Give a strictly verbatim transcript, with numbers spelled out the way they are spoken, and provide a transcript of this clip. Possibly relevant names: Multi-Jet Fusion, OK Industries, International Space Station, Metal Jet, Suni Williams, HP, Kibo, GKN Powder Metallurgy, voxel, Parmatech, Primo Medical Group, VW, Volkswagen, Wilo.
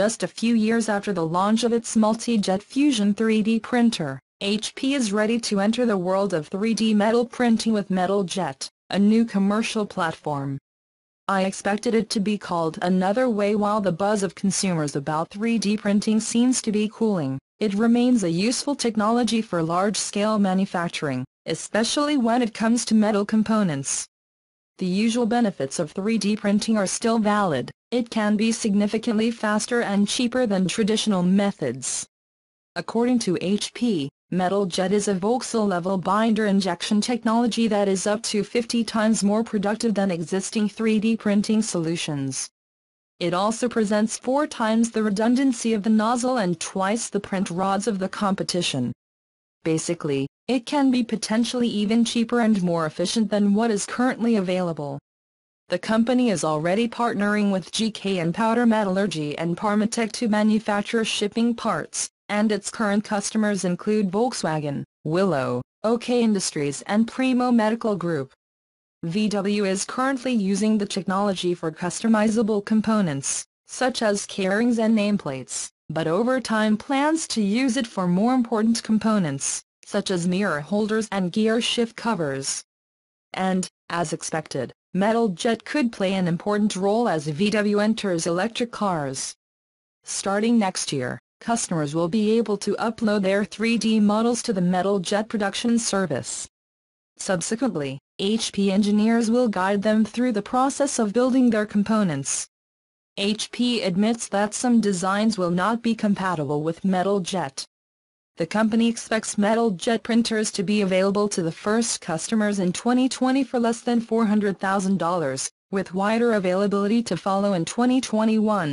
just a few years after the launch of its Multi-Jet Fusion three D printer, H P is ready to enter the world of three D metal printing with Metal Jet, a new commercial platform. I expected it to be called another way. While the buzz of consumers about three D printing seems to be cooling, it remains a useful technology for large-scale manufacturing, especially when it comes to metal components. The usual benefits of three D printing are still valid. It can be significantly faster and cheaper than traditional methods. According to H P, Metal Jet is a voxel-level binder injection technology that is up to fifty times more productive than existing three D printing solutions. It also presents four times the redundancy of the nozzle and twice the print rods of the competition. Basically, it can be potentially even cheaper and more efficient than what is currently available. The company is already partnering with G K N Powder Metallurgy and Parmatech to manufacture shipping parts, and its current customers include Volkswagen, Wilo, OK Industries and Primo Medical Group. V W is currently using the technology for customizable components, such as keyrings and nameplates, but over time plans to use it for more important components, such as mirror holders and gear shift covers. And, as expected, Metal Jet could play an important role as V W enters electric cars. Starting next year, customers will be able to upload their three D models to the Metal Jet production service. Subsequently, H P engineers will guide them through the process of building their components. H P admits that some designs will not be compatible with Metal Jet. The company expects Metal Jet printers to be available to the first customers in twenty twenty for less than four hundred thousand dollars, with wider availability to follow in twenty twenty-one.